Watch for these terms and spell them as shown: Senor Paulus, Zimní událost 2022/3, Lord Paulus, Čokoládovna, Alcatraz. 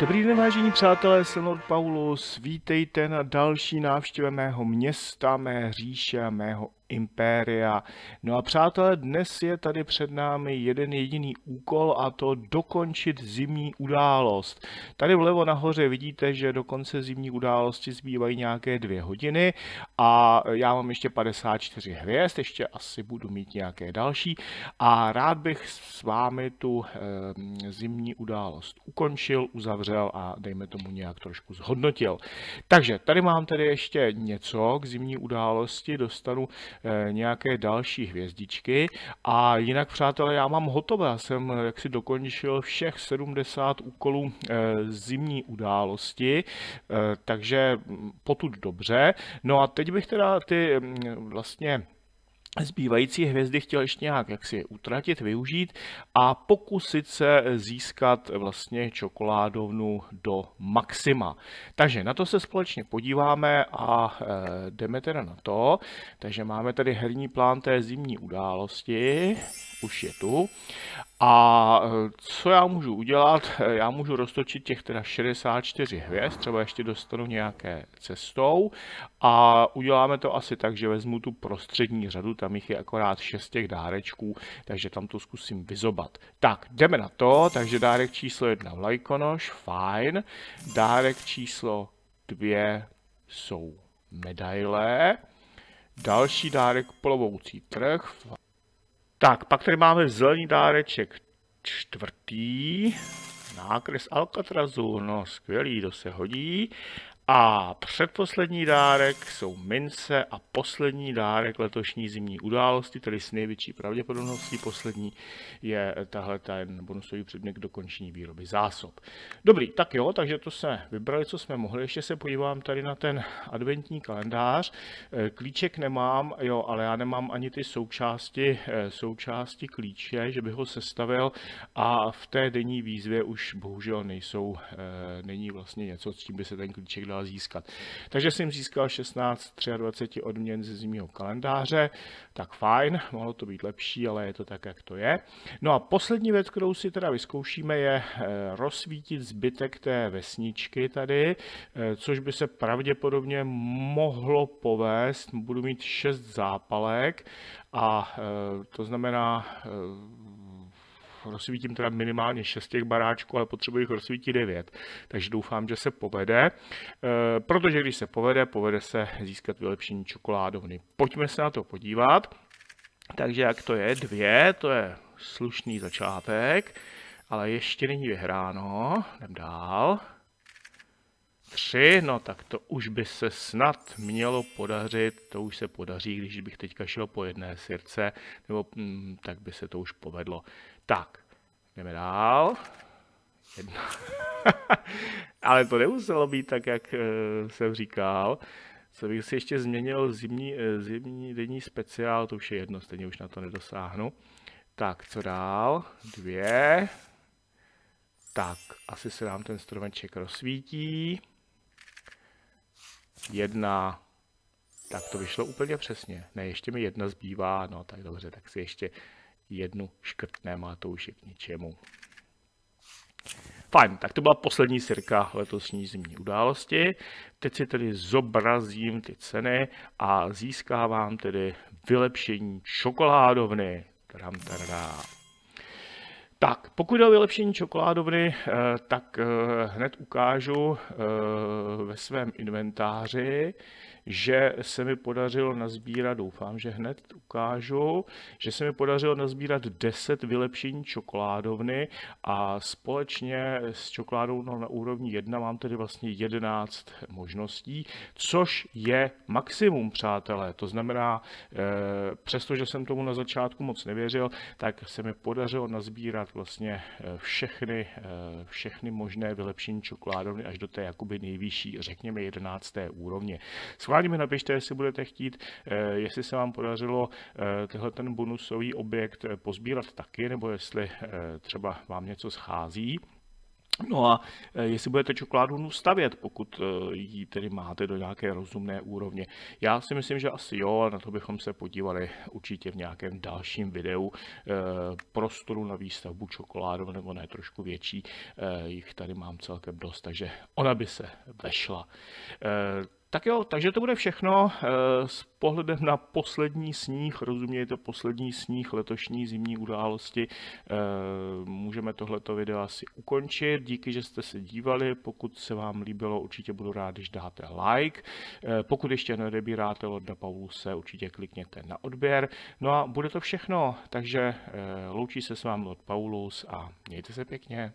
Dobrý den, vážení přátelé, Senor Paulus, vítejte na další návštěvě mého města, mé říše, mého impéria. No a přátelé, dnes je tady před námi jeden jediný úkol, a to dokončit zimní událost. Tady vlevo nahoře vidíte, že do konce zimní události zbývají nějaké 2 hodiny a já mám ještě 54 hvězd, ještě asi budu mít nějaké další a rád bych s vámi tu zimní událost ukončil, uzavřel a dejme tomu nějak trošku zhodnotil. Takže tady mám tedy ještě něco k zimní události, dostanu nějaké další hvězdičky a jinak, přátelé, já mám hotové, já jsem jaksi dokončil všech 70 úkolů zimní události, takže potud dobře. No a teď bych teda ty vlastně zbývající hvězdy chtěl ještě nějak jaksi utratit, využít a pokusit se získat vlastně čokoládovnu do maxima. Takže na to se společně podíváme a jdeme teda na to. Takže máme tady herní plán té zimní události, už je tu. A co já můžu udělat? Já můžu roztočit těch teda 64 hvězd, třeba ještě dostanu nějaké cestou a uděláme to asi tak, že vezmu tu prostřední řadu, tam jich je akorát 6 těch dárečků, takže tam to zkusím vyzobat. Tak, jdeme na to, takže dárek číslo 1 vlajkonoš, fajn, dárek číslo 2 jsou medaile, další dárek plovoucí trh. Tak, pak tady máme zelený dáreček 4. Nákres Alcatrazu, no skvělý, to se hodí. A předposlední dárek jsou mince a poslední dárek letošní zimní události, tedy s největší pravděpodobností poslední je tahle ten bonusový předmět k dokončení výroby zásob. Dobrý, tak jo, takže to jsme vybrali, co jsme mohli. Ještě se podívám tady na ten adventní kalendář. Klíček nemám, jo, ale já nemám ani ty součásti klíče, že bych ho sestavil a v té denní výzvě už bohužel není vlastně něco, s čím by se ten klíček dal získat. Takže jsem získal 16 23 odměn ze zimního kalendáře, tak fajn, mohlo to být lepší, ale je to tak, jak to je. No a poslední věc, kterou si teda vyzkoušíme, je rozsvítit zbytek té vesničky tady, což by se pravděpodobně mohlo povést. Budu mít 6 zápalek a to znamená, rozsvítím teda minimálně 6 těch baráčků, ale potřebuji jich rozsvítit 9. Takže doufám, že se povede, protože když se povede, povede se získat vylepšení čokoládovny. Pojďme se na to podívat. Takže jak to je? 2, to je slušný začátek, ale ještě není vyhráno. Jdem dál. 3, no tak to už by se snad mělo podařit, to už se podaří, když bych teďka šel po jedné sirce, nebo tak by se to už povedlo. Tak, jdeme dál. 1. Ale to nemuselo být tak, jak jsem říkal. Co bych si ještě změnil, zimní denní speciál, to už je jedno, stejně už na to nedosáhnu. Tak, co dál? 2. Tak, asi se nám ten stromeček rozsvítí. 1. Tak to vyšlo úplně přesně. Ne, ještě mi 1 zbývá. No tak dobře, tak si ještě 1 škrtneme, a to už je k ničemu. Fajn, tak to byla poslední sirka letosní zimní události. Teď si tedy zobrazím ty ceny a získávám tedy vylepšení čokoládovny. Tadam, tadadá. Tak, pokud jde o vylepšení čokoládovny, tak hned ukážu ve svém inventáři, že se mi podařilo nazbírat, doufám, že hned ukážu, že se mi podařilo nazbírat 10 vylepšení čokoládovny a společně s čokoládovnou na úrovni 1 mám tedy vlastně 11 možností, což je maximum, přátelé. To znamená, přestože jsem tomu na začátku moc nevěřil, tak se mi podařilo nazbírat vlastně všechny možné vylepšení čokoládovny až do té jakoby nejvyšší, řekněme 11. úrovně. Schválně mi napište, jestli budete chtít, jestli se vám podařilo tenhle ten bonusový objekt pozbírat taky, nebo jestli třeba vám něco schází. No a jestli budete čokoládovnu stavět, pokud ji tedy máte do nějaké rozumné úrovně. Já si myslím, že asi jo, a na to bychom se podívali určitě v nějakém dalším videu. Prostoru na výstavbu čokoládovny, nebo ne, trošku větší, jich tady mám celkem dost, takže ona by se vešla. Tak jo, takže to bude všechno s pohledem na poslední sníh, rozumějte, poslední sníh letošní zimní události. Můžeme tohleto video asi ukončit, díky, že jste se dívali, pokud se vám líbilo, určitě budu rád, když dáte like. Pokud ještě neodebíráte Lorda Pauluse, určitě klikněte na odběr. No a bude to všechno, takže loučí se s vámi Lord Paulus a mějte se pěkně.